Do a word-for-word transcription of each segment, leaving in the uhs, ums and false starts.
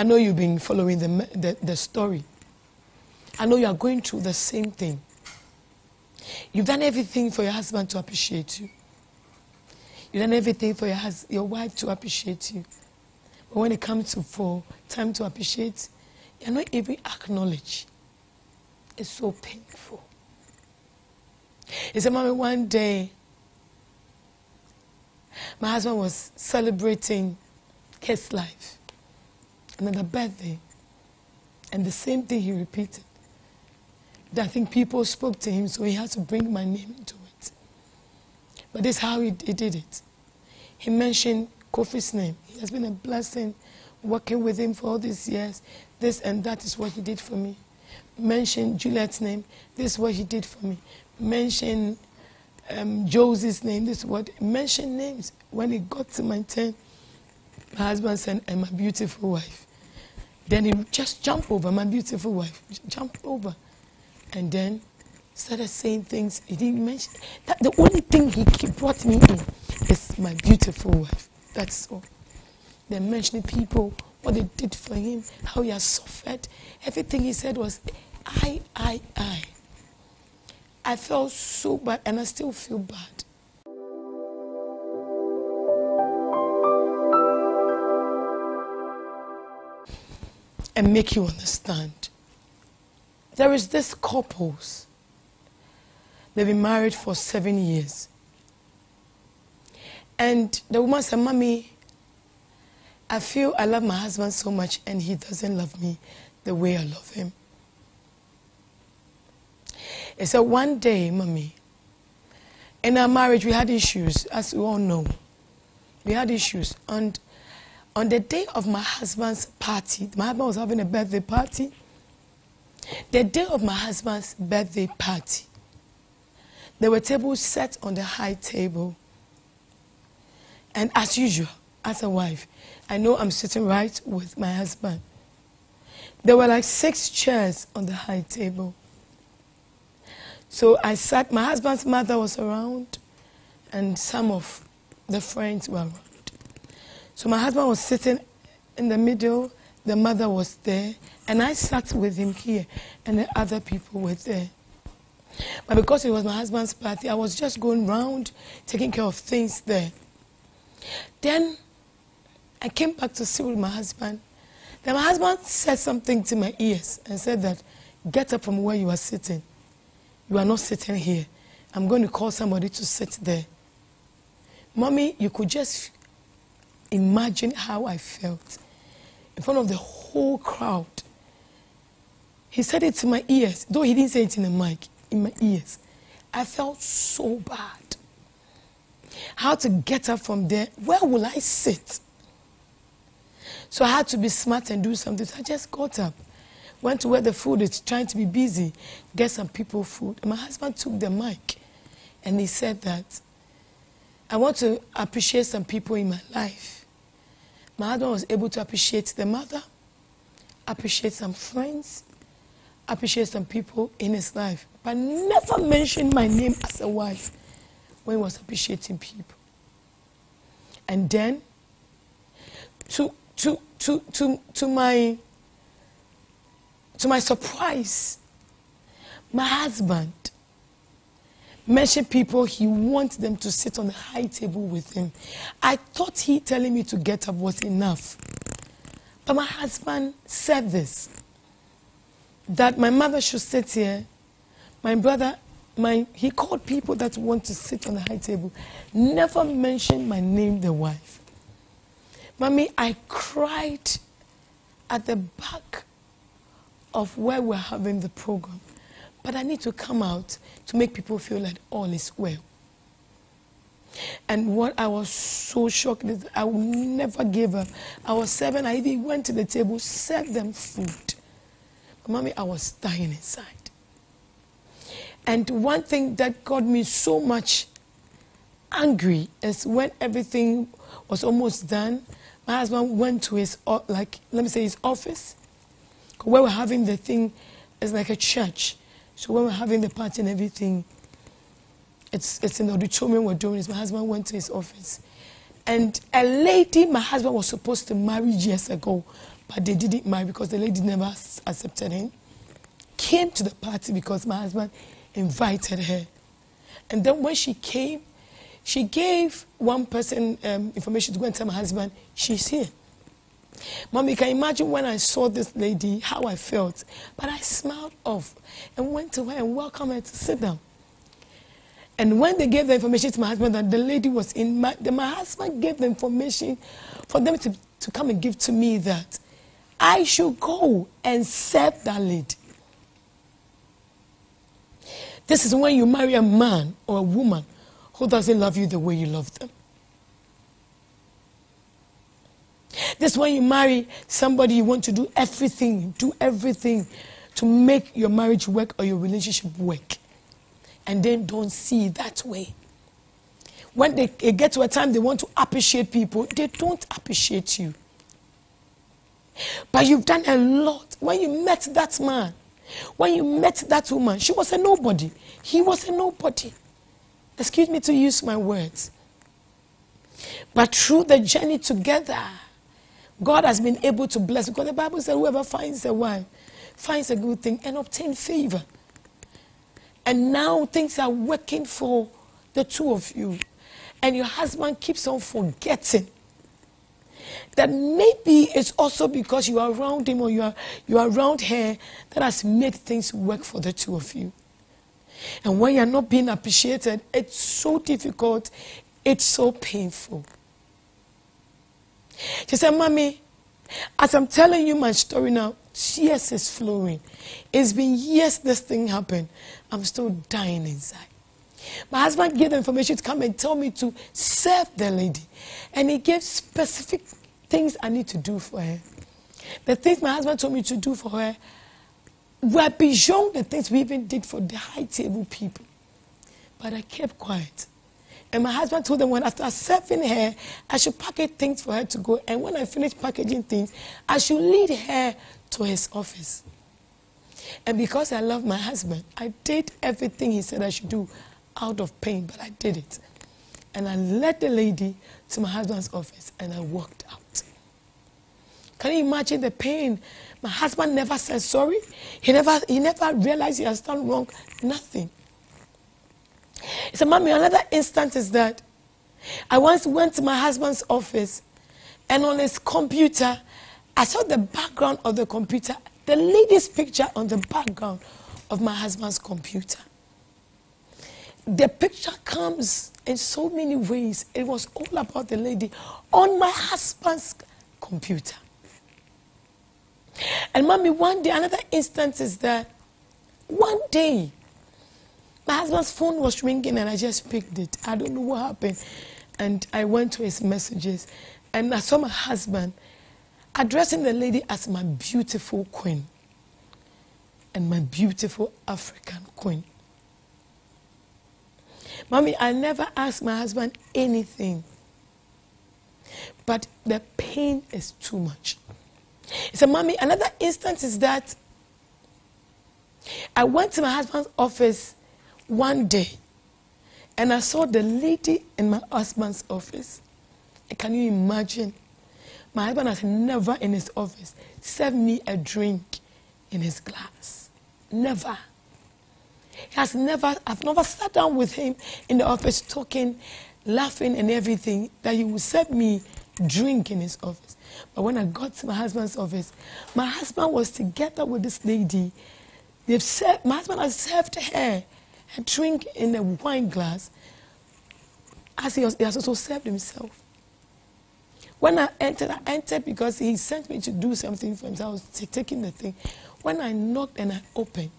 I know you've been following the, the, the story. I know you are going through the same thing. You've done everything for your husband to appreciate you. You've done everything for your, hus your wife to appreciate you. But when it comes to for time to appreciate, you're not even acknowledged. It's so painful. He said, Mommy, one day, my husband was celebrating his life, another birthday, and the same thing he repeated. I think people spoke to him, so he had to bring my name into it. But this is how he, he did it. He mentioned Kofi's name. He has been a blessing, working with him for all these years. This and that is what he did for me. Mentioned Juliet's name. This is what he did for me. Mentioned um, Josie's name. This is what. Mentioned names. When it got to my turn, my husband said, and my beautiful wife. Then he just jumped over, my beautiful wife. Jumped over. And then started saying things he didn't mention. That the only thing he brought me in is my beautiful wife. That's all. They're mentioning people, what they did for him, how he has suffered. Everything he said was, I, I, I. I felt so bad, and I still feel bad. And make you understand. There is this couples. They've been married for seven years. And the woman said, Mommy, I feel I love my husband so much and he doesn't love me the way I love him. He said, one day, Mommy, in our marriage we had issues, as we all know. We had issues. And on the day of my husband's party, my husband was having a birthday party. The day of my husband's birthday party, there were tables set on the high table. And as usual, as a wife, I know I'm sitting right with my husband. There were like six chairs on the high table. So I sat, my husband's mother was around, and some of the friends were around. So my husband was sitting in the middle, the mother was there, and I sat with him here, and the other people were there. But because it was my husband's party, I was just going round, taking care of things there. Then I came back to sit with my husband. Then my husband said something to my ears and said that, get up from where you are sitting. You are not sitting here. I'm going to call somebody to sit there. Mommy, you could just imagine how I felt in front of the whole crowd. He said it to my ears, though he didn't say it in the mic, in my ears. I felt so bad. How to get up from there? Where will I sit? So I had to be smart and do something. So I just got up, went to where the food is, trying to be busy, get some people food. And my husband took the mic and he said that, I want to appreciate some people in my life. My husband was able to appreciate the mother, appreciate some friends, appreciate some people in his life, but never mentioned my name as a wife when he was appreciating people. And then, to, to, to, to, to, my, to my surprise, my husband mentioned people he wants them to sit on the high table with him. I thought he telling me to get up was enough. But my husband said this, that my mother should sit here, my brother, my, he called people that want to sit on the high table, never mentioned my name, the wife. Mommy, I cried at the back of where we're having the program. But I need to come out to make people feel that all is well. And what I was so shocked is I would never give up. I was seven, I even went to the table, served them food. But Mommy, I was dying inside. And one thing that got me so much angry is when everything was almost done, my husband went to his, like, let me say his office, where we're having the thing, it's like a church. So when we're having the party and everything, it's, it's in the auditorium we're doing this. My husband went to his office. And a lady my husband was supposed to marry years ago, but they didn't marry because the lady never accepted him. Came to the party because my husband invited her. And then when she came, she gave one person um, information to go and tell my husband, she's here. Mommy, you can imagine when I saw this lady, how I felt. But I smiled off and went to her and welcomed her to sit down. And when they gave the information to my husband that the lady was in, my, my husband gave the information for them to, to come and give to me that I should go and serve that lady. This is when you marry a man or a woman who doesn't love you the way you love them. This is when you marry somebody you want to do everything, do everything to make your marriage work or your relationship work. And they don't see it that way. When they get to a time they want to appreciate people, they don't appreciate you. But you've done a lot. When you met that man, when you met that woman, she was a nobody. He was a nobody. Excuse me to use my words. But through the journey together, God has been able to bless. Because the Bible says whoever finds a wife finds a good thing and obtains favor. And now things are working for the two of you. And your husband keeps on forgetting that maybe it's also because you are around him or you are, you are around her that has made things work for the two of you. And when you are not being appreciated, it's so difficult, it's so painful. She said, Mommy, as I'm telling you my story now, tears is flowing. It's been years this thing happened. I'm still dying inside. My husband gave the information to come and tell me to serve the lady. And he gave specific things I need to do for her. The things my husband told me to do for her were beyond the things we even did for the high table people. But I kept quiet. And my husband told them when after serving her, I should package things for her to go. And when I finish packaging things, I should lead her to his office. And because I love my husband, I did everything he said I should do out of pain, but I did it. And I led the lady to my husband's office, and I walked out. Can you imagine the pain? My husband never said sorry. He never, he never realized he has done wrong. Nothing. He said, Mommy, another instance is that I once went to my husband's office, and on his computer, I saw the background of the computer, the lady's picture on the background of my husband's computer. The picture comes in so many ways. It was all about the lady on my husband's computer. And Mommy, one day, another instance is that one day, my husband's phone was ringing and I just picked it. I don't know what happened. And I went to his messages and I saw my husband addressing the lady as my beautiful queen and my beautiful African queen. Mommy, I never asked my husband anything, but the pain is too much. So, Mommy, another instance is that I went to my husband's office one day, and I saw the lady in my husband's office. Can you imagine? My husband has never in his office served me a drink in his glass. Never. He has never, I've never sat down with him in the office talking, laughing and everything, that he would serve me drink in his office. But when I got to my husband's office, my husband was together with this lady. They've served, my husband has served her a drink in a wine glass, as he, was, he has also served himself. When I entered, I entered because he sent me to do something for himself. I was taking the thing. When I knocked and I opened,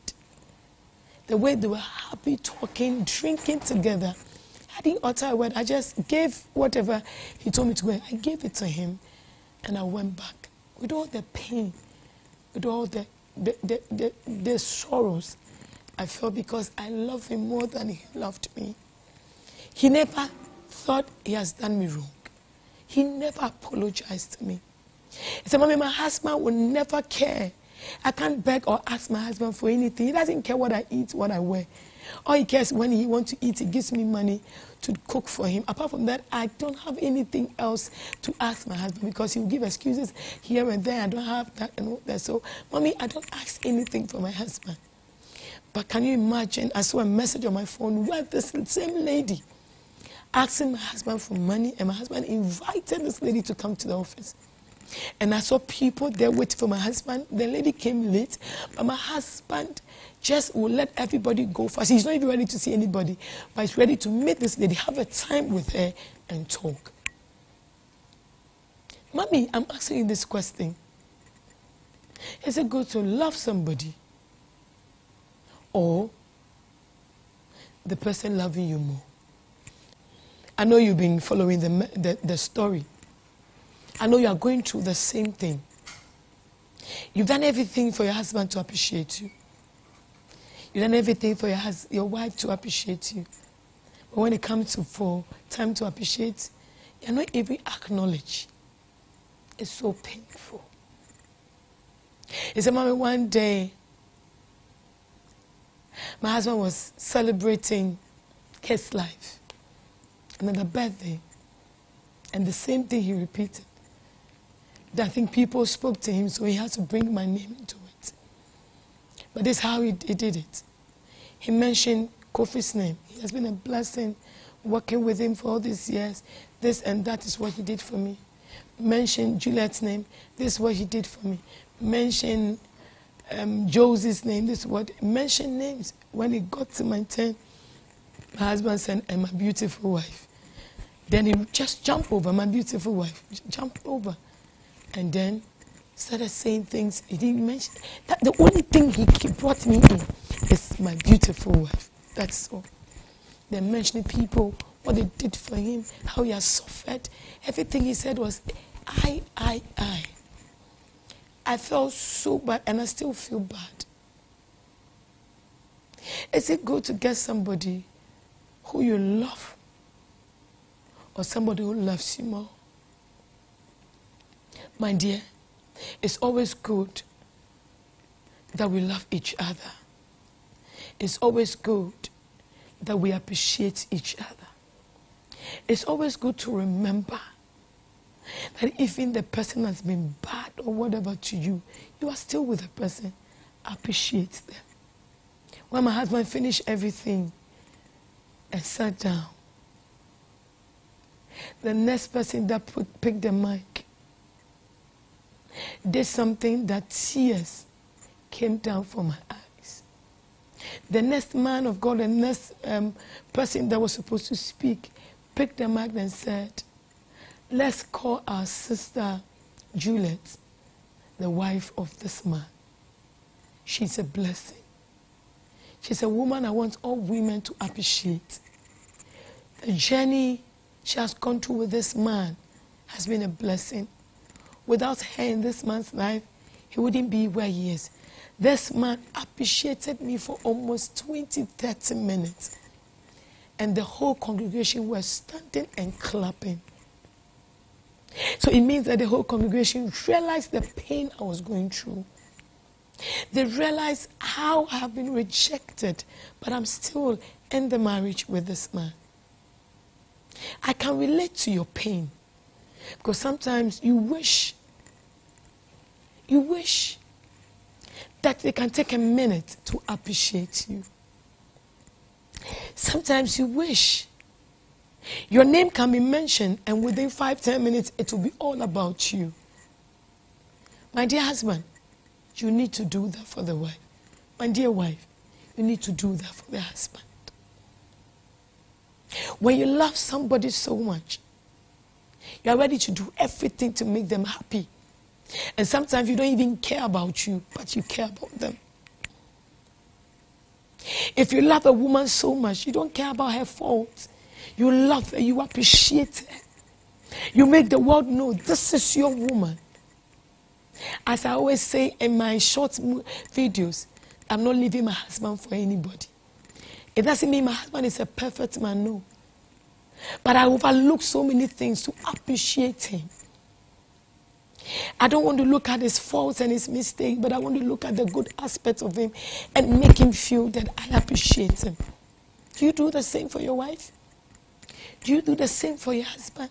the way they were happy, talking, drinking together, I didn't utter a word. I just gave whatever he told me to go. I gave it to him, and I went back with all the pain, with all the, the, the, the, the sorrows I felt because I love him more than he loved me. He never thought he has done me wrong. He never apologized to me. He said, Mommy, my husband will never care. I can't beg or ask my husband for anything. He doesn't care what I eat, what I wear. All he cares when he wants to eat, he gives me money to cook for him. Apart from that, I don't have anything else to ask my husband because he'll give excuses here and there. I don't have that and all that. So, mommy, I don't ask anything for my husband. But can you imagine, I saw a message on my phone where this same lady asking my husband for money, and my husband invited this lady to come to the office. And I saw people there waiting for my husband. The lady came late, but my husband just will let everybody go first. He's not even ready to see anybody, but he's ready to meet this lady, have a time with her, and talk. Mommy, I'm asking you this question. Is it good to love somebody or the person loving you more? I know you've been following the, the, the story. I know you are going through the same thing. You've done everything for your husband to appreciate you. You've done everything for your, hus your wife to appreciate you. But when it comes to for time to appreciate, you're not even acknowledged. It's so painful. He said, Mommy, one day, my husband was celebrating his life, another birthday, and the same thing he repeated. I think people spoke to him, so he had to bring my name into it. But this is how he, he did it. He mentioned Kofi's name. He has been a blessing, working with him for all these years. This and that is what he did for me. Mentioned Juliet's name. This is what he did for me. Mentioned um, Josie's name. This is what. Mentioned names. When it got to my turn, my husband said, and my beautiful wife. Then he just jumped over, my beautiful wife, jumped over. And then started saying things he didn't mention. That the only thing he brought me in is my beautiful wife. That's all. They're mentioning people, what they did for him, how he has suffered. Everything he said was, I, I, I. I felt so bad, and I still feel bad. Is it good to get somebody who you love or somebody who loves you more? My dear, it's always good that we love each other. It's always good that we appreciate each other. It's always good to remember that even the person has been bad or whatever to you, you are still with the person. Appreciate them. When my husband finished everything and sat down, the next person that put, picked the mic did something that tears came down from my eyes. The next man of God, the next um, person that was supposed to speak, picked the mic and said, let's call our sister Juliet, the wife of this man. She's a blessing. She's a woman I want all women to appreciate. The journey she has gone through with this man has been a blessing. Without her in this man's life, he wouldn't be where he is. This man appreciated me for almost twenty, thirty minutes. And the whole congregation was standing and clapping. So it means that the whole congregation realized the pain I was going through. They realized how I have been rejected, but I'm still in the marriage with this man. I can relate to your pain, because sometimes you wish, you wish that they can take a minute to appreciate you. Sometimes you wish your name can be mentioned and within five, ten minutes it will be all about you. My dear husband, you need to do that for the wife. My dear wife, you need to do that for the husband. When you love somebody so much, you are ready to do everything to make them happy. And sometimes you don't even care about you, but you care about them. If you love a woman so much, you don't care about her faults. You love her, you appreciate her. You make the world know this is your woman. As I always say in my short videos, I'm not leaving my husband for anybody. It doesn't mean my husband is a perfect man, no. But I overlook so many things to appreciate him. I don't want to look at his faults and his mistakes, but I want to look at the good aspects of him and make him feel that I appreciate him. Do you do the same for your wife? Do you do the same for your husband?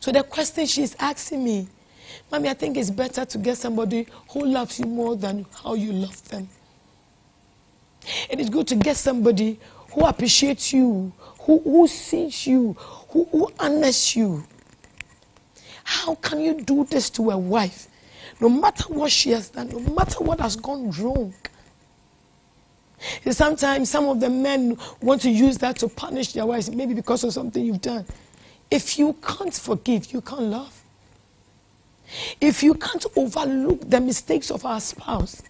So the question she's asking me, Mommy, I think it's better to get somebody who loves you more than how you love them. It is good to get somebody who appreciates you, who, who sees you, who, who honors you. How can you do this to a wife? No matter what she has done, no matter what has gone wrong. Sometimes some of the men want to use that to punish their wives, maybe because of something you've done. If you can't forgive, you can't love. If you can't overlook the mistakes of our spouse,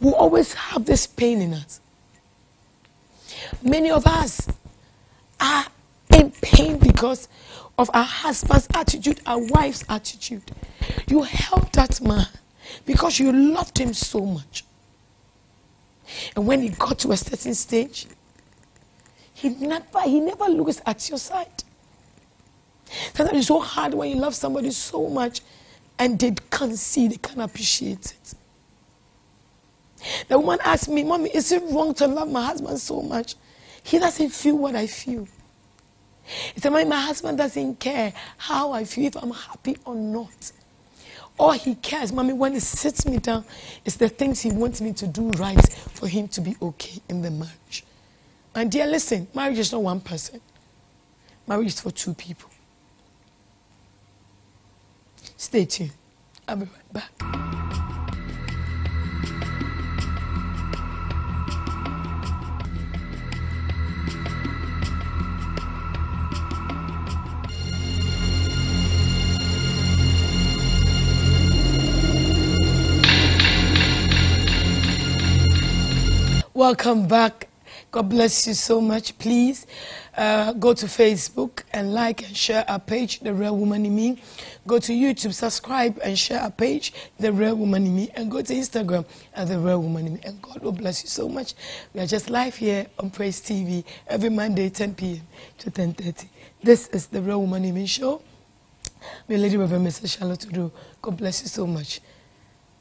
we always have this pain in us. Many of us are in pain because of our husband's attitude, our wife's attitude. You helped that man because you loved him so much. And when he got to a certain stage, he never, he never looks at your side. Sometimes it's so hard when you love somebody so much and they can't see, they can't appreciate it. The woman asked me, Mommy, is it wrong to love my husband so much? He doesn't feel what I feel. He said, Mommy, my husband doesn't care how I feel, if I'm happy or not. All he cares, Mommy, when he sits me down, is the things he wants me to do right for him to be okay in the marriage. My dear, listen, marriage is not one person. Marriage is for two people. Stay tuned. I'll be right back. Welcome back. God bless you so much. Please uh, go to Facebook and like and share our page, The Real Woman In Me. Go to YouTube, subscribe and share our page, The Real Woman In Me. And go to Instagram at The Real Woman In Me. And God will bless you so much. We are just live here on Praise T V every Monday, ten p m to ten thirty. This is The Real Woman In Me show. My Lady Reverend Missus Charlotte Oduro. God bless you so much.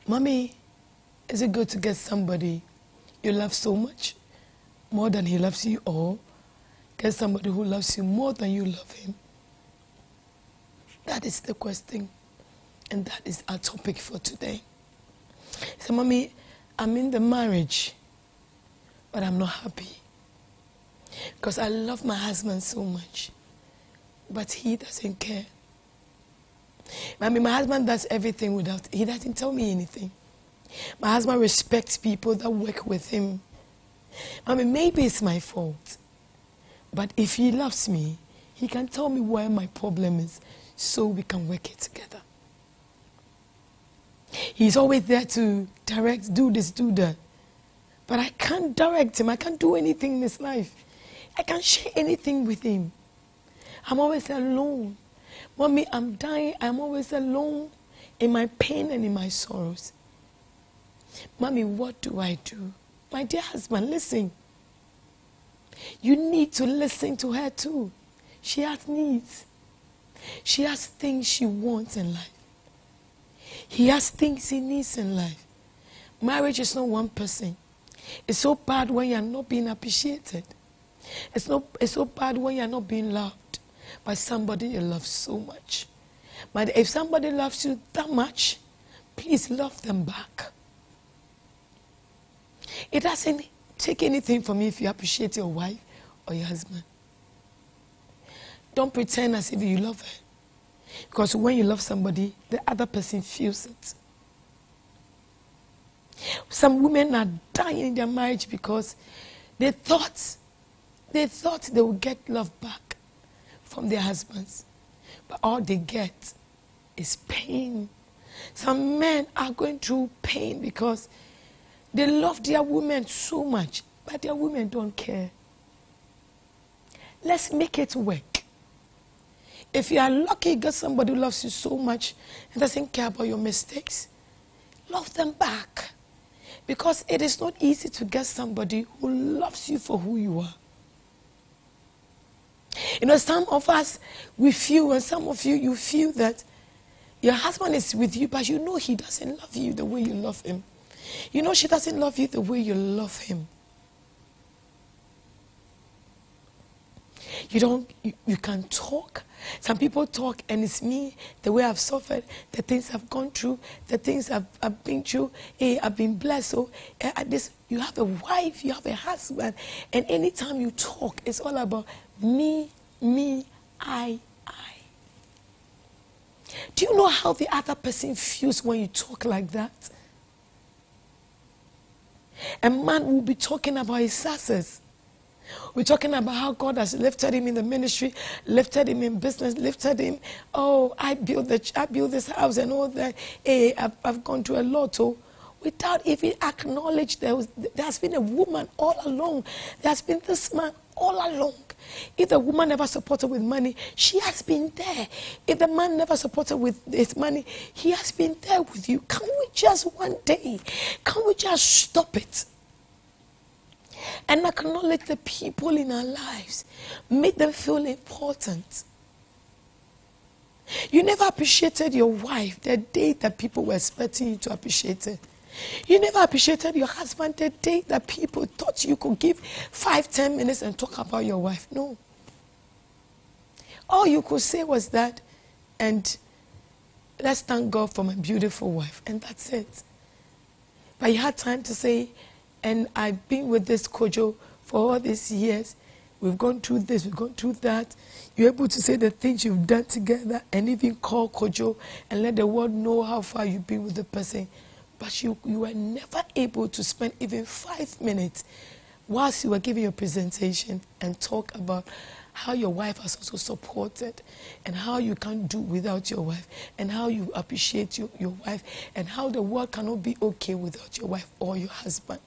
Mommy, is it good to get somebody you love so much, more than he loves you, or get somebody who loves you more than you love him? That is the question, and that is our topic for today. So, Mommy, I'm in the marriage, but I'm not happy because I love my husband so much, but he doesn't care. I mean, my husband does everything without, he doesn't tell me anything. My husband respects people that work with him. I mean, maybe it's my fault. But if he loves me, he can tell me where my problem is so we can work it together. He's always there to direct, do this, do that. But I can't direct him. I can't do anything in his life. I can't share anything with him. I'm always alone. Mommy, I'm dying. I'm always alone in my pain and in my sorrows. Mommy, what do I do? My dear husband, listen. You need to listen to her too. She has needs. She has things she wants in life. He has things he needs in life. Marriage is not one person. It's so bad when you're not being appreciated. It's, not, it's so bad when you're not being loved by somebody you love so much. But if somebody loves you that much, please love them back. It doesn't take anything from you if you appreciate your wife or your husband. Don't pretend as if you love her. Because when you love somebody, the other person feels it. Some women are dying in their marriage because they thought they thought they would get love back from their husbands. But all they get is pain. Some men are going through pain because they love their women so much, but their women don't care. Let's make it work. If you are lucky, get somebody who loves you so much and doesn't care about your mistakes, love them back. Because it is not easy to get somebody who loves you for who you are. You know, some of us, we feel, and some of you, you feel that your husband is with you, but you know he doesn't love you the way you love him. You know she doesn't love you the way you love him. You don't, you, you can talk. Some people talk, and it's me, the way I've suffered, the things I've gone through, the things I've, I've been through. Hey, I've been blessed. So uh, this, you have a wife, you have a husband, and anytime you talk, it's all about me, me, I, I. Do you know how the other person feels when you talk like that? A man will be talking about his success. We're talking about how God has lifted him in the ministry, lifted him in business, lifted him. Oh, I built the, I built this house and all that. Hey, I've, I've gone through a lot. Oh, without even acknowledge there was, there's been a woman all along. There's been this man all along. If the woman never supported with money, she has been there. If the man never supported with his money, he has been there with you. Can we just one day, can we just stop it? And acknowledge the people in our lives. Make them feel important. You never appreciated your wife the day that people were expecting you to appreciate her. You never appreciated your husband the day that people thought you could give five, ten minutes and talk about your wife. No. All you could say was that, and let's thank God for my beautiful wife. And that's it. But you had time to say, and I've been with this Kojo for all these years. We've gone through this, we've gone through that. You're able to say the things you've done together and even call Kojo and let the world know how far you've been with the person. But you, you were never able to spend even five minutes whilst you were giving your presentation and talk about how your wife has also supported and how you can't do without your wife and how you appreciate your, your wife and how the world cannot be okay without your wife or your husband.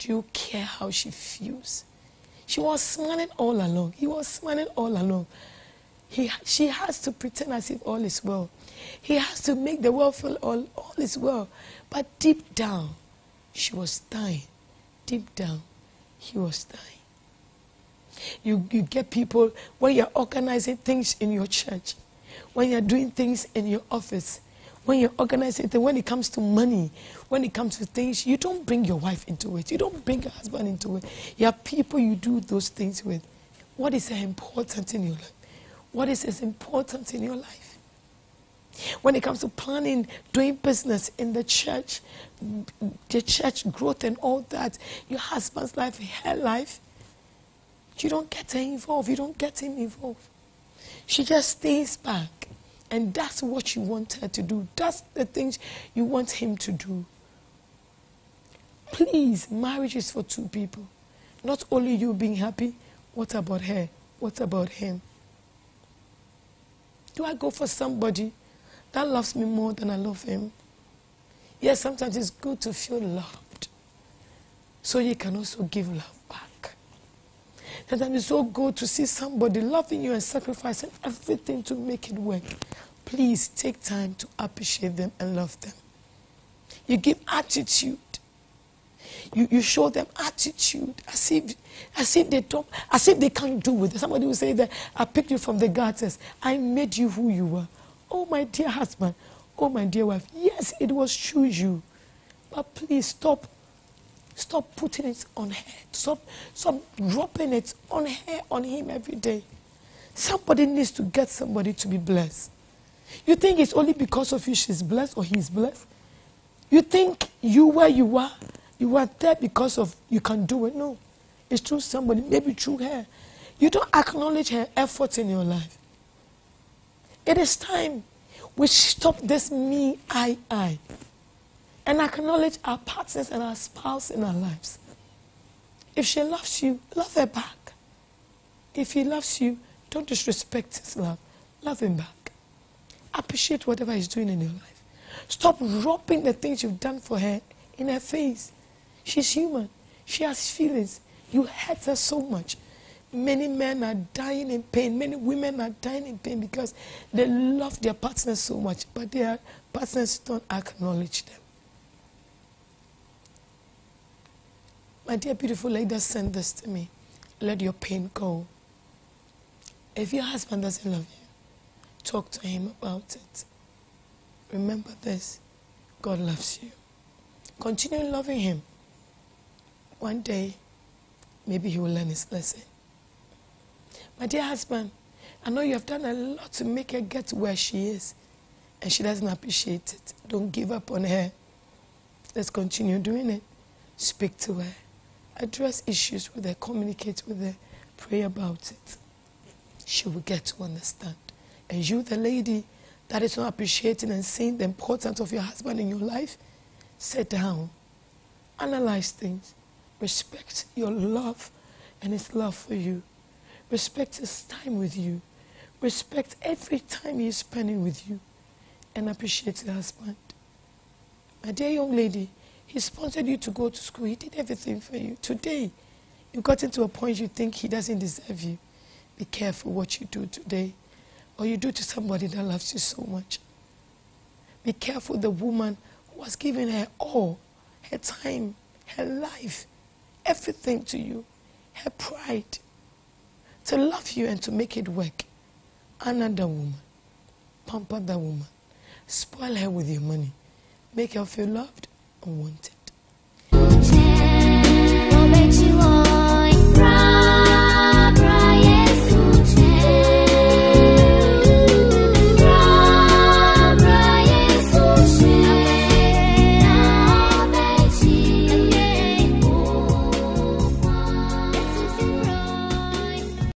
Do you care how she feels? She was smiling all along. He was smiling all along. He, she has to pretend as if all is well. He has to make the world feel all, all is well. But deep down, she was dying. Deep down, he was dying. You, you get people, when you're organizing things in your church, when you're doing things in your office, when you're organizing, when it comes to money, when it comes to things, you don't bring your wife into it. You don't bring your husband into it. You have people you do those things with. What is important in your life? What is important in your life? When it comes to planning, doing business in the church, the church growth and all that, your husband's life, her life, you don't get her involved. You don't get him involved. She just stays back. And that's what you want her to do. That's the things you want him to do. Please, marriage is for two people. Not only you being happy, what about her? What about him? Do I go for somebody that loves me more than I love him? Yes, sometimes it's good to feel loved, so you can also give love back. Sometimes it's so good to see somebody loving you and sacrificing everything to make it work. Please take time to appreciate them and love them. You give attitude. You, you show them attitude as if, as if they don't, as if they can't do it. Somebody will say that, I picked you from the gutters. I made you who you were. Oh, my dear husband. Oh, my dear wife. Yes, it was true you. But please stop. Stop putting it on her. Stop, stop dropping it on her, on him every day. Somebody needs to get somebody to be blessed. You think it's only because of you she's blessed or he's blessed? You think you where you are, you are there because of you can do it? No. It's through somebody, maybe through her. You don't acknowledge her efforts in your life. It is time we stop this me, I, I. And acknowledge our partners and our spouse in our lives. If she loves you, love her back. If he loves you, don't disrespect his love. Love him back. Appreciate whatever he's doing in your life. Stop rubbing the things you've done for her in her face. She's human. She has feelings. You hurt her so much. Many men are dying in pain. Many women are dying in pain because they love their partners so much, but their partners don't acknowledge them. My dear beautiful lady, send this to me. Let your pain go. If your husband doesn't love you, talk to him about it. Remember this. God loves you. Continue loving him. One day, maybe he will learn his lesson. My dear husband, I know you have done a lot to make her get where she is, and she doesn't appreciate it. Don't give up on her. Let's continue doing it. Speak to her. Address issues with her. Communicate with her. Pray about it. She will get to understand. And you, the lady that is not appreciating and seeing the importance of your husband in your life, sit down, analyze things, respect your love and his love for you, respect his time with you, respect every time he is spending with you, and appreciate your husband. My dear young lady, he sponsored you to go to school. He did everything for you. Today, you got into a point you think he doesn't deserve you. Be careful what you do today, or you do to somebody that loves you so much. Be careful the woman who has given her all, her time, her life, everything to you, her pride, to love you and to make it work. Honor that woman, pamper that woman, spoil her with your money, make her feel loved and wanted.